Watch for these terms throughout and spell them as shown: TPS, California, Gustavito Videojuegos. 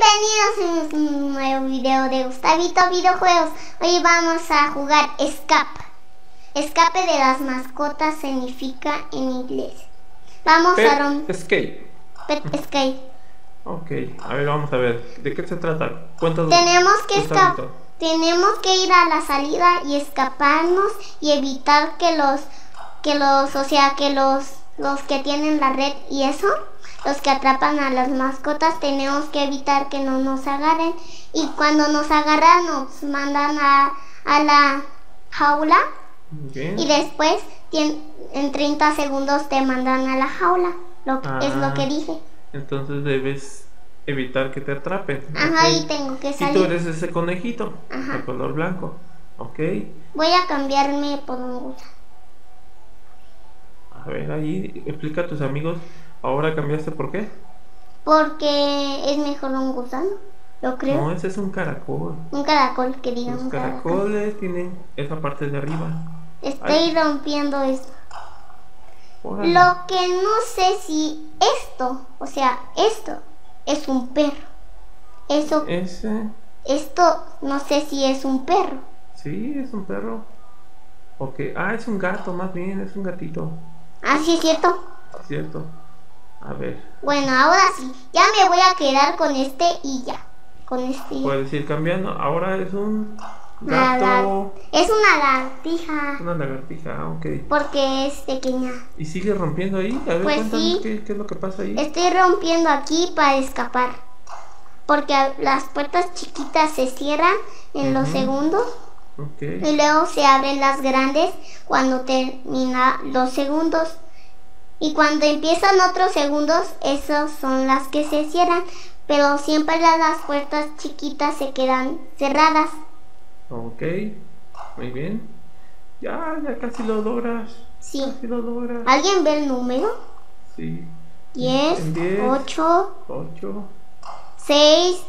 Bienvenidos a un nuevo video de Gustavito Videojuegos. Hoy vamos a jugar escape. Escape de las mascotas significa en inglés. Vamos a romper... Pet escape. Ok, a ver, vamos a ver. ¿De qué se trata? Cuéntanos. Tenemos que ir a la salida y escaparnos y evitar que los que tienen la red y eso, los que atrapan a las mascotas, tenemos que evitar que no nos agarren, y cuando nos agarran nos mandan a la jaula. Bien. Y después en 30 segundos te mandan a la jaula, es lo que dije. Entonces debes evitar que te atrapen. Ajá, okay. Y tengo que salir. Y tú eres ese conejito. Ajá. De color blanco. Ok. Voy a cambiarme por un gusano. A ver, ahí explica a tus amigos. ¿Ahora cambiaste por qué? Porque es mejor un gusano, lo creo. No, ese es un caracol. Un caracol, que digamos. Los caracoles tienen esa parte de arriba. Estoy rompiendo esto. Órale. Lo que no sé si esto, o sea, esto es un perro. Eso. Esto no sé si es un perro. Sí, es un perro. Okay. Ah, es un gato, más bien, es un gatito. Ah, sí, es cierto. Cierto. A ver. Bueno, ahora sí. Ya me voy a quedar con este y ya. Con este. Puedes ir cambiando. Ahora es un gato. Es una lagartija. Una lagartija, ok. Porque es pequeña. ¿Y sigue rompiendo ahí? A ver, pues sí. ¿Qué es lo que pasa ahí? Estoy rompiendo aquí para escapar. Porque las puertas chiquitas se cierran en los segundos. Okay. Y luego se abren las grandes cuando termina los segundos. Y cuando empiezan otros segundos, esas son las que se cierran. Pero siempre las puertas chiquitas se quedan cerradas. Ok, muy bien. Ya casi lo logras. Sí. Casi lo logras. ¿Alguien ve el número? Sí. 10, 10 8, 6,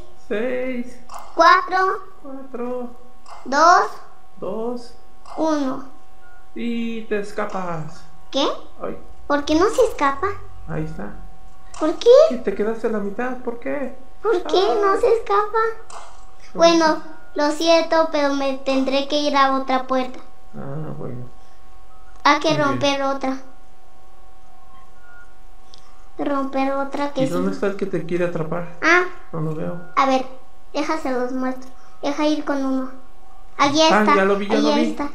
4, 2, 1. Y te escapas. ¿Qué? Ay. ¿Por qué no se escapa? Ahí está. ¿Por qué? Y te quedaste a la mitad, ¿por qué? ¿Por qué no se escapa? Bueno, lo siento, pero me tendré que ir a otra puerta. Ah, bueno. Hay que romper otra. Romper otra que sí. ¿Y dónde está el que te quiere atrapar? Ah. No lo veo. A ver, déjase los muestro. Deja ir con uno. Allí está. Ya lo vi, ahí está.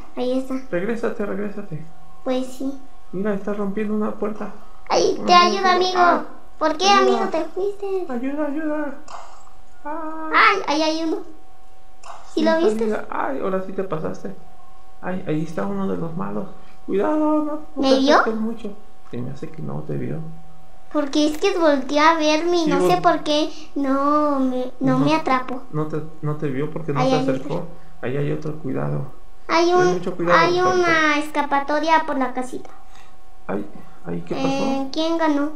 Regrésate. Pues sí. Mira, está rompiendo una puerta. Ay, te ayudo, amigo. Ah, ¿por qué, amigo, te fuiste? Ayuda. Ah. Ay, ahí hay uno. ¿Sí lo viste? Ay, ahora sí te pasaste. Ay, ahí está uno de los malos. Cuidado, no. ¿Me vio? Mucho. Se me hace que no te vio. Porque es que volteé a verme y sí, no sé por qué no me atrapó. No te vio porque no te acercó. Ahí hay otro, cuidado. Hay una escapatoria por la casita. Ay, ¿qué pasó? ¿Quién ganó?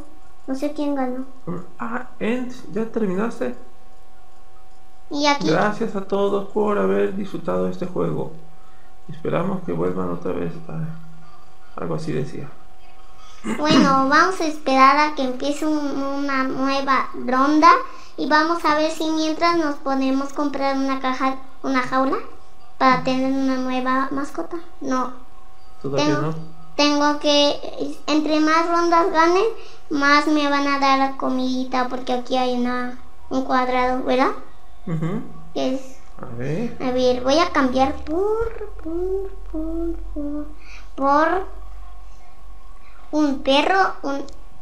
No sé quién ganó. Ah, ¿ya terminaste? Y aquí. Gracias a todos por haber disfrutado este juego. Esperamos que vuelvan otra vez. Algo así decía. Bueno, vamos a esperar a que empiece una nueva ronda. Y vamos a ver si mientras nos podemos comprar una jaula para tener una nueva mascota. No. ¿Todavía no? Tengo que, entre más rondas ganen, más me van a dar la comidita, porque aquí hay un cuadrado, ¿verdad? Que es, a ver, voy a cambiar por un perro,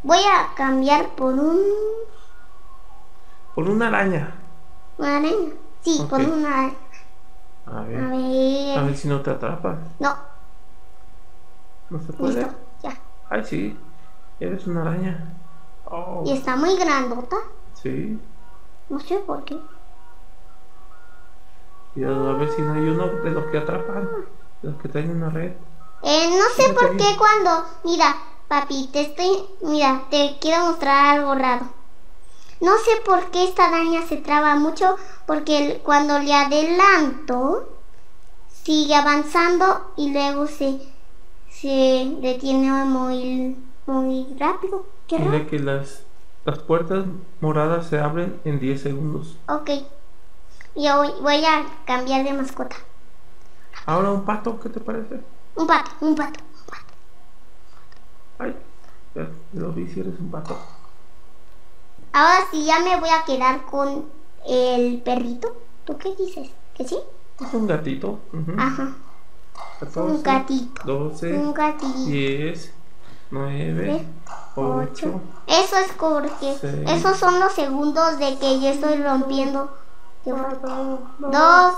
voy a cambiar por una araña. ¿Una araña? Sí, okay. Por una araña. A ver si no te atrapas. No. ¿No se puede? Listo, ya. Ay, sí. Eres una araña. Oh. Y está muy grandota. Sí. No sé por qué. Cuidado, a ver si no hay uno de los que atrapan. De los que traen una red. No sé por qué cuando... Mira, papi, Mira, te quiero mostrar algo raro. No sé por qué esta araña se traba mucho. Porque cuando le adelanto, sigue avanzando y luego se detiene muy rápido. Qué raro. Mira que las Las puertas moradas se abren en 10 segundos. Ok. Yo voy a cambiar de mascota. Ahora un pato, ¿qué te parece? Un pato, un pato, un pato. Ay, ya lo vi, si eres un pato. Ahora sí, ya me voy a quedar con el perrito. ¿Tú qué dices? ¿Que sí? Es un gatito. Ajá. 14, un gatito. 12, un gatito. 10, 9, 8. Eso es porque 6, esos son los segundos de que yo estoy rompiendo. 2,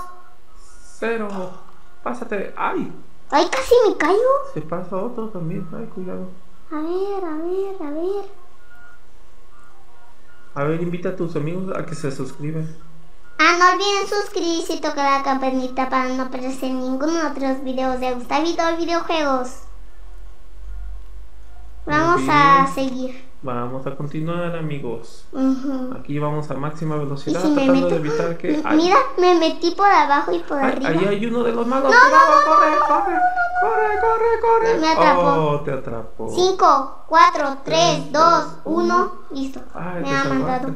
0. Pásate. ¡Ay! ¡Ay, casi me caigo! Se pasa otro también. Ay, cuidado. A ver, a ver, a ver. A ver, invita a tus amigos a que se suscriban. Ah, no olviden suscribirse y tocar la campanita para no perderse ninguno de otros videos de Gustavito Videojuegos. Vamos a seguir. Vamos a continuar, amigos. Aquí vamos a máxima velocidad, si tratando de evitar que... Mira, me metí por abajo y por arriba. Ahí hay uno de los malos. ¡No, corre! Me atrapó. Oh, te atrapó. 5, 4, 3, 2, 1. Listo. Ay, me ha mandado.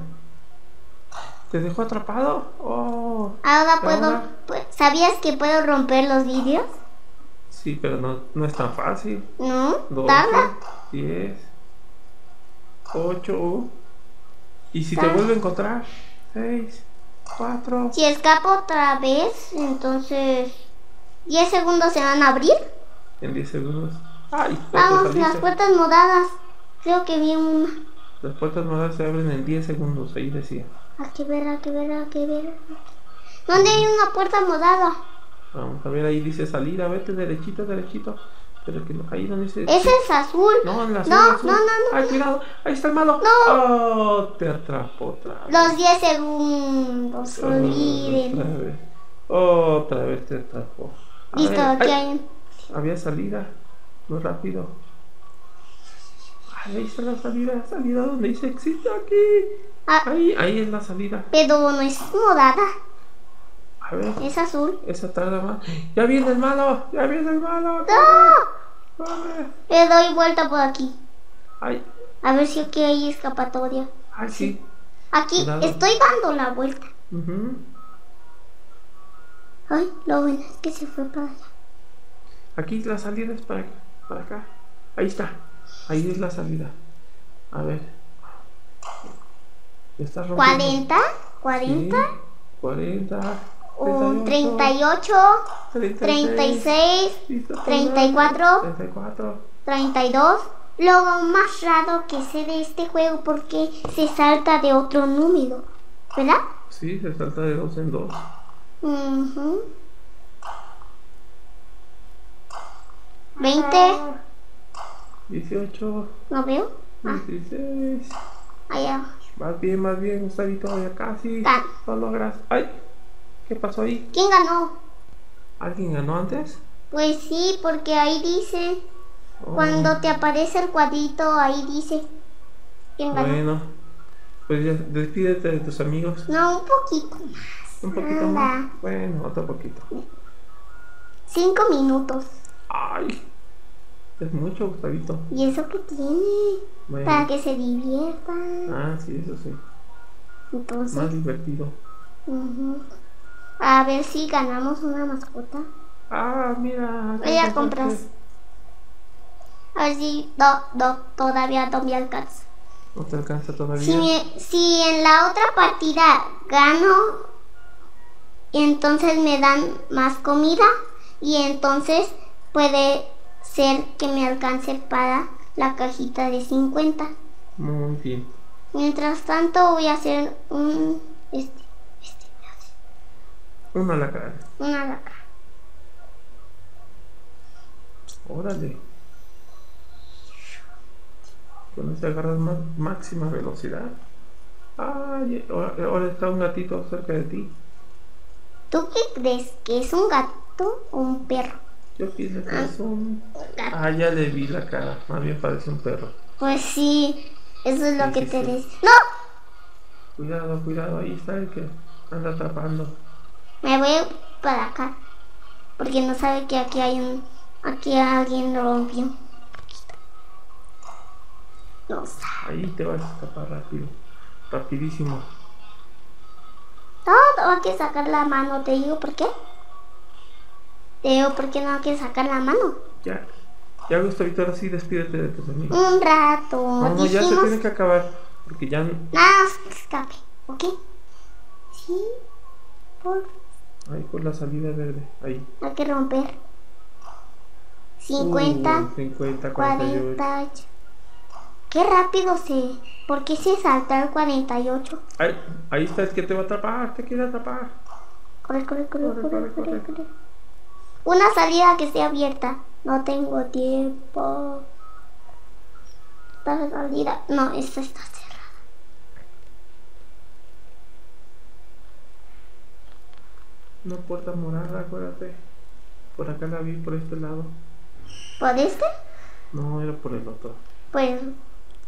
¿Te dejó atrapado? Oh, ahora puedo... ¿Sabías que puedo romper los vidrios? Sí, pero no es tan fácil. No, 12, 10, 8... ¿Y si te vuelvo a encontrar? 6, 4... Si escapo otra vez, entonces... ¿10 segundos se van a abrir? En 10 segundos... ¡Ay! Vamos, las puertas moradas. Creo que vi una. Las puertas moradas se abren en 10 segundos, ahí decía. Aquí ver, aquí ver, aquí ver. ¿Dónde hay una puerta morada? Vamos a ver, ahí dice salir, a verte derechito, derechito. Pero que no, ahí donde dice... Ese es azul. No, en la azul, no, azul. No, no, no. Ay, cuidado, ahí está el malo. No. Oh, te atrapo otra vez. Los 10 segundos, olviden. Otra vez. Otra vez te atrapo. Listo, aquí hay... Había salida, muy rápido. Ahí está la salida donde dice existe aquí. Ah, ahí es la salida. Pero no es morada. A ver. Es azul. Esa tarda más. ¡Ya viene el malo! ¡Ya viene el malo! ¡No! Le doy vuelta por aquí. Ay. A ver si aquí hay escapatoria. Ay, sí. Aquí estoy dando la vuelta. Ay, lo bueno es que se fue para allá. Aquí la salida es para acá. Ahí está. Ahí es la salida. A ver. ¿40? ¿40? Sí, 40. 38. 36. 34. 32. Lo más raro que sé de este juego porque se salta de otro número, ¿verdad? Sí, se salta de 2 en 2. Uh-huh. 20. 18. ¿No veo? 16. Allá. Más bien, Gustavito, ya casi lo logras. ¡Ay! ¿Qué pasó ahí? ¿Quién ganó? ¿Alguien ganó antes? Pues sí, porque ahí dice... Oh. Cuando te aparece el cuadrito, ahí dice... ¿Quién ganó? Bueno, pues ya, despídete de tus amigos. No, un poquito más. ¿Un poquito más? Bueno, otro poquito. 5 minutos. ¡Ay! Es mucho, Gustavito. ¿Y eso qué tiene? Bueno. Para que se diviertan. Ah, sí, eso sí. Entonces, más divertido. A ver si ganamos una mascota. Ah, mira. Voy a comprar. A ver si todavía no me alcanza. ¿No te alcanza todavía? Si en la otra partida gano, entonces me dan más comida y entonces puede ser que me alcance para la cajita de 50. Muy bien. Mientras tanto voy a hacer un... un alacrán. Un alacrán. Órale. Con eso agarras máxima velocidad. Ay, ahora está un gatito cerca de ti. ¿Tú qué crees? ¿Que es un gato o un perro? Yo pienso que es un... gato. Ah, ya le vi la cara. Más bien parece un perro. Pues sí, eso es lo que te dice. ¡No! Cuidado, cuidado, ahí está el que anda atrapando. Me voy para acá, porque no sabe que aquí hay un... Aquí alguien lo rompió. Ahí te vas a escapar rápido. Rapidísimo. No, no hay que sacar la mano, te digo por qué. Te digo por qué no hay que sacar la mano. Ya, ya Gustavito, ahora sí despídete de tus amigos. Un rato. No, no, ya se tiene que acabar. Porque ya no. Nada, se escape, ¿ok? Sí, por. Ahí por la salida verde, ahí. Hay que romper. 50, 48. Qué rápido se... ¿Por qué se saltó el 48? Ahí, ahí está, es que te va a atrapar, te quiere atrapar. Corre, corre, corre, corre, corre, corre, corre. Una salida que esté abierta. No tengo tiempo. Esta salida... No, esta está cerrada. Una puerta morada, acuérdate. Por acá la vi, por este lado. ¿Por este? No, era por el otro. Pues,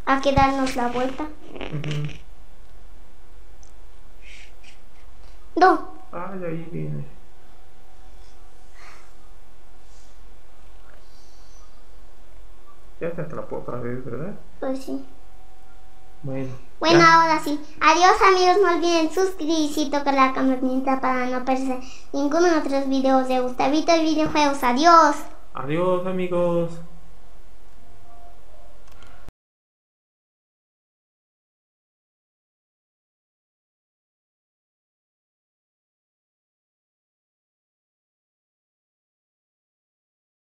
hay que darnos la vuelta. No. Ay, ahí viene. Ya te atrapó otra vez, ¿verdad? Pues sí. Bueno, ahora sí. Adiós amigos, no olviden suscribirse y tocar la campanita para no perderse ninguno de nuestros videos de Gustavito Videojuegos. Adiós. Adiós amigos.